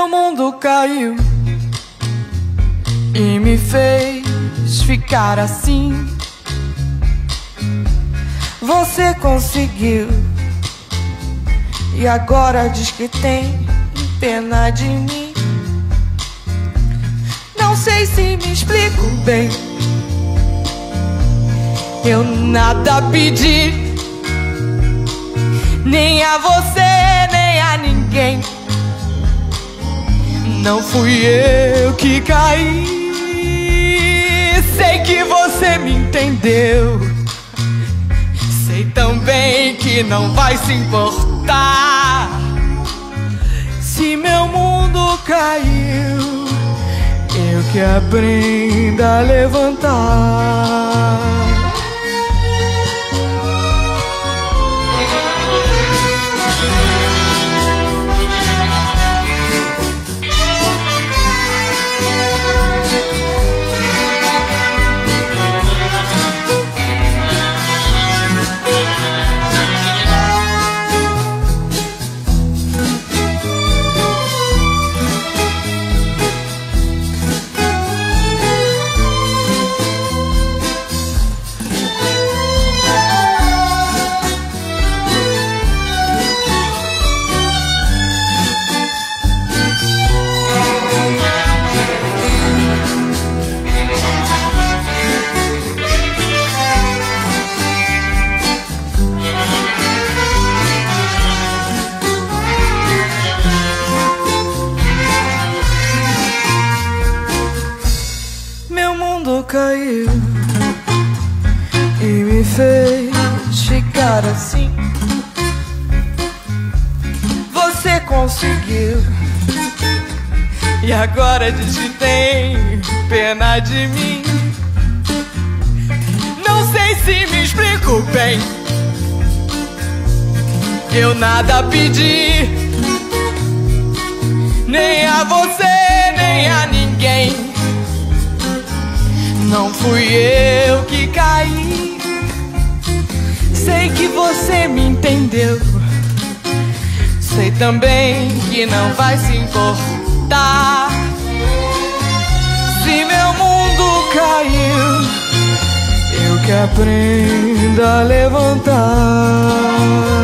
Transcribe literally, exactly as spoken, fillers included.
Meu mundo caiu e me fez ficar assim. Você conseguiu e agora diz que tem pena de mim. Não sei se me explico bem, eu nada pedi, nem a você, nem a ninguém. Não fui eu que caí. Sei que você me entendeu, sei também que não vai se importar se meu mundo caiu. Eu que aprenda a levantar. Caiu e me fez ficar assim. Você conseguiu e agora diz que tem pena de mim. Não sei se me explico bem, eu nada pedi, nem a você, nem a ninguém. Não fui eu que caí. Sei que você me entendeu, sei também que não vai se importar se meu mundo caiu. Eu que aprenda a levantar.